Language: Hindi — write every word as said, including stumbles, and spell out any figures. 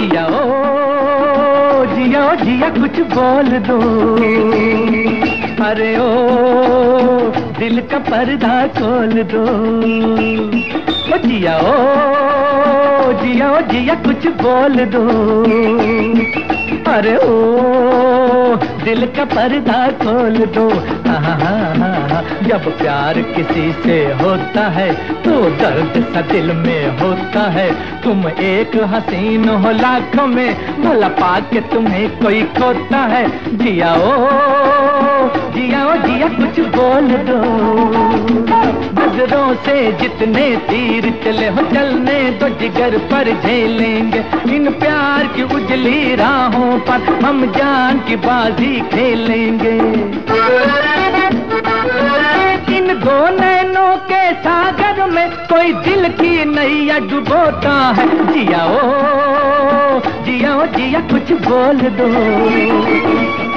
जिया हो जिया हो जिया कुछ बोल दो। अरे ओ दिल का पर्दा खोल दो। ओ जिया हो जिया हो जिया कुछ बोल दो। अरे ओ दिल का पर्दा खोल दो। हाँ हाँ जब प्यार किसी से होता है तो दर्द सा दिल में होता है। तुम एक हसीन हो लाखों में, भला पाके तुम्हें कोई खोता है। जिया ओ जिया ओ जिया कुछ बोल दो। नजरों से जितने तीर चले हो चलने तो जिगर पर झेलेंगे। इन प्यार की उजली राहों पर हम जान की बाजी खेलेंगे। इन दो नैनों के सागर में कोई दिल की नैया डुबोता है। जिया ओ जिया ओ जिया कुछ बोल दो।